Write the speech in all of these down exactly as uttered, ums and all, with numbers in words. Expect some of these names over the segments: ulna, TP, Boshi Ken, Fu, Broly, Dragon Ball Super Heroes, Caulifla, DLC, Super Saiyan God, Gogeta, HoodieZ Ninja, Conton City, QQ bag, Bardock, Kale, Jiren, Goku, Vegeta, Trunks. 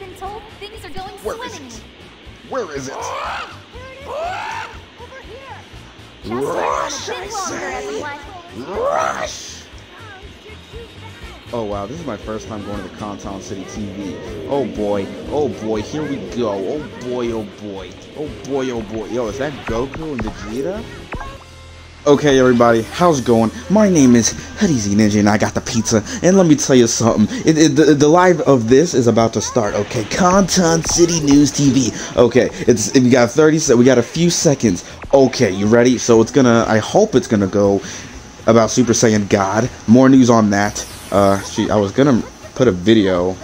been told things are going Where swimmingly. Is it? Where is it? Ah! Here it is. Ah! Over here. Just Rush, a bit longer, everyone. Rush. Oh wow, this is my first time going to the Conton City T V. Oh boy, oh boy, here we go. Oh boy, oh boy, oh boy, oh boy. Yo, is that Goku and Vegeta? Okay everybody, how's it going? My name is HoodieZ Ninja and I got the pizza, and let me tell you something, it, it, the, the live of this is about to start, okay? Conton City News T V, okay, it's, we got thirty, we got a few seconds, okay, you ready? So it's gonna, I hope it's gonna go about Super Saiyan God, more news on that, uh, she, I was gonna put a video.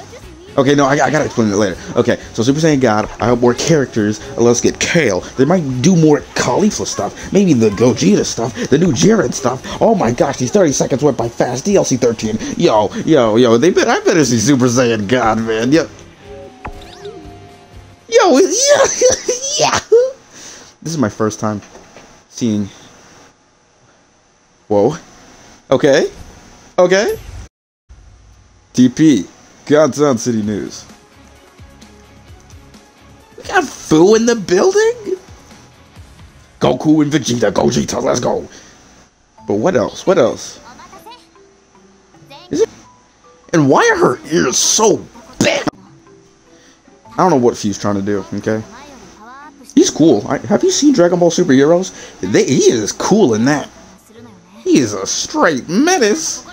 Okay, no, I, I gotta explain it later. Okay, so Super Saiyan God, I hope more characters. Let's get Kale. They might do more Caulifla stuff. Maybe the Gogeta stuff. The new Jiren stuff. Oh my gosh, these thirty seconds went by fast. D L C thirteen. Yo, yo, yo, they bet I better see Super Saiyan God, man. Yo. Yo, yeah, yeah. This is my first time seeing... Whoa. Okay. Okay. T P. Conton City News. We got Fu in the building? Goku and Vegeta, Gogeta, let's go. But what else? What else? Is it? And why are her ears so big? I don't know what Fu's trying to do, okay? He's cool. I, have you seen Dragon Ball Super Heroes? They, he is cool in that. He is a straight menace.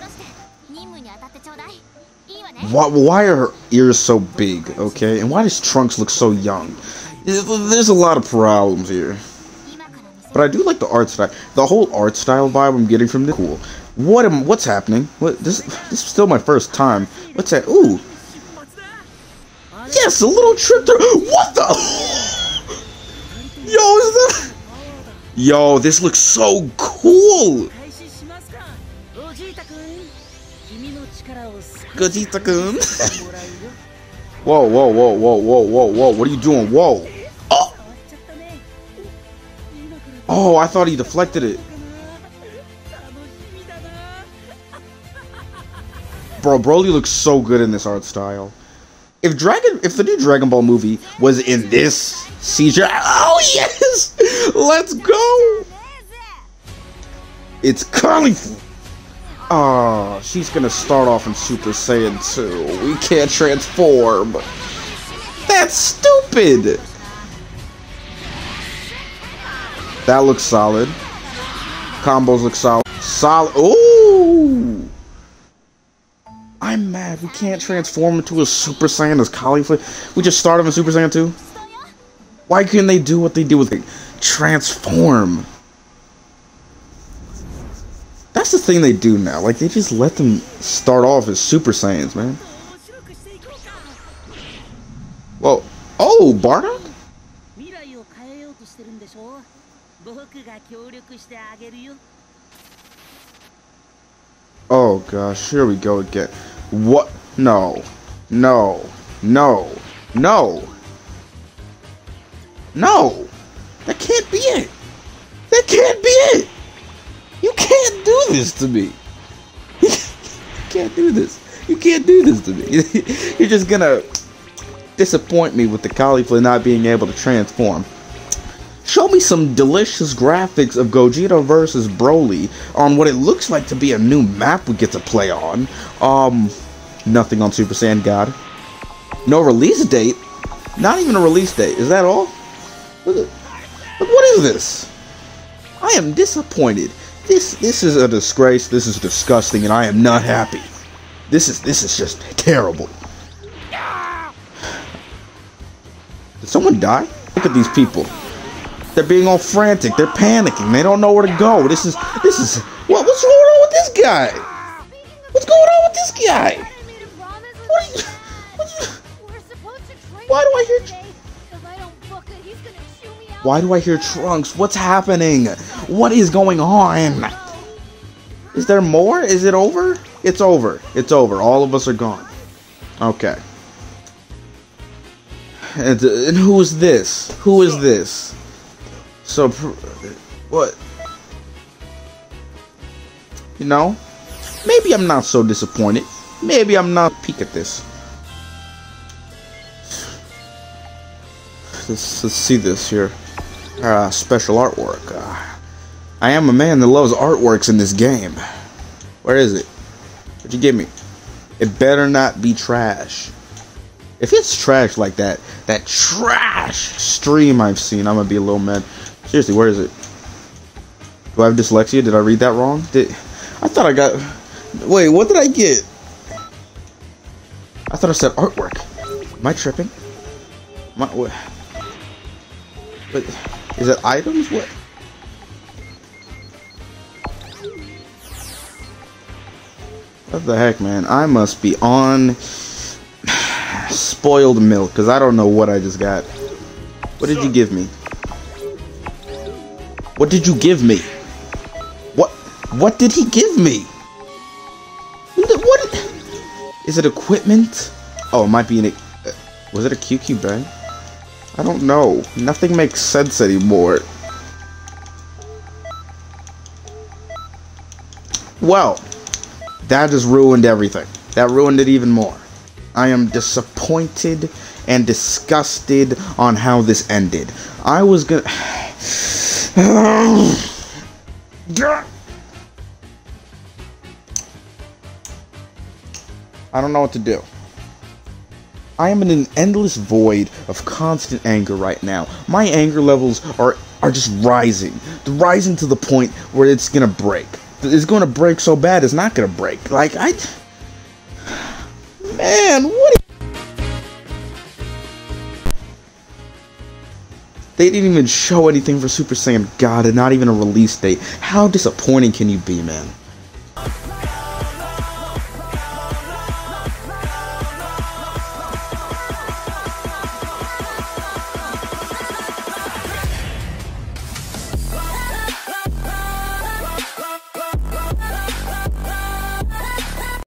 Why, why are her ears so big, okay? And why does Trunks look so young? There's a lot of problems here. But I do like the art style. The whole art style vibe I'm getting from this. Cool. What am, what's happening? What, this, this is still my first time. What's that? Ooh. Yes, a little trip through. What the? Yo, is that? Yo, this looks so cool. Gogeta-kun. Whoa, whoa, whoa, whoa, whoa, whoa, whoa. What are you doing? Whoa. Oh! Oh, I thought he deflected it. Bro, Broly looks so good in this art style. If Dragon, if the new Dragon Ball movie was in this seizure... Oh, yes! Let's go! It's Caulifla. Oh, she's gonna start off in Super Saiyan two. We can't transform. That's stupid. That looks solid. Combos look solid. Solid. Ooh. I'm mad. We can't transform into a Super Saiyan as Caulifla. We just start off in Super Saiyan two. Why couldn't they do what they do with it? Transform. That's the thing they do now, like they just let them start off as Super Saiyans, man. Whoa. Oh, Bardock? Oh gosh, here we go again. What? No. No. No. No. No! That can't be it! That can't be it! You can't do this to me. You can't do this. You can't do this to me. You're just gonna disappoint me with the Caulifla not being able to transform. Show me some delicious graphics of Gogeta versus Broly on what it looks like to be a new map we get to play on. Um, nothing on Super Saiyan God. No release date. Not even a release date. Is that all? Look at, look, what is this? I am disappointed. This this is a disgrace. This is disgusting, and I am not happy. This is this is just terrible. Did someone die? Look at these people. They're being all frantic. They're panicking. They don't know where to go. This is this is what what's going on with this guy? What's going on with this guy? What are you? What are you why do I hear? Why do I hear Trunks? What's happening? What is going on? Is there more? Is it over? It's over. It's over. All of us are gone. Okay. And, and who is this? Who is this? So, what? You know? Maybe I'm not so disappointed. Maybe I'm not peek at this. Let's, let's see this here. Uh, special artwork. Uh, I am a man that loves artworks in this game. Where is it? What'd you give me? It better not be trash. If it's trash like that, that trash stream I've seen, I'm gonna be a little mad. Seriously, where is it? Do I have dyslexia? Did I read that wrong? Did I thought I got... Wait, what did I get? I thought I said artwork. Am I tripping? Am I... What? Wait, is it items? What? What the heck, man? I must be on... spoiled milk, because I don't know what I just got. What did you give me? What did you give me? What What did he give me? What? Is it equipment? Oh, it might be an... Uh, was it a Q Q bag? I don't know. Nothing makes sense anymore. Well, that just ruined everything. That ruined it even more. I am disappointed and disgusted on how this ended. I was gonna... I don't know what to do. I am in an endless void of constant anger right now. My anger levels are, are just rising. They're rising to the point where it's gonna break. It's gonna break so bad it's not gonna break. Like, I... Man, what? They didn't even show anything for Super Saiyan God, and not even a release date. How disappointing can you be, man?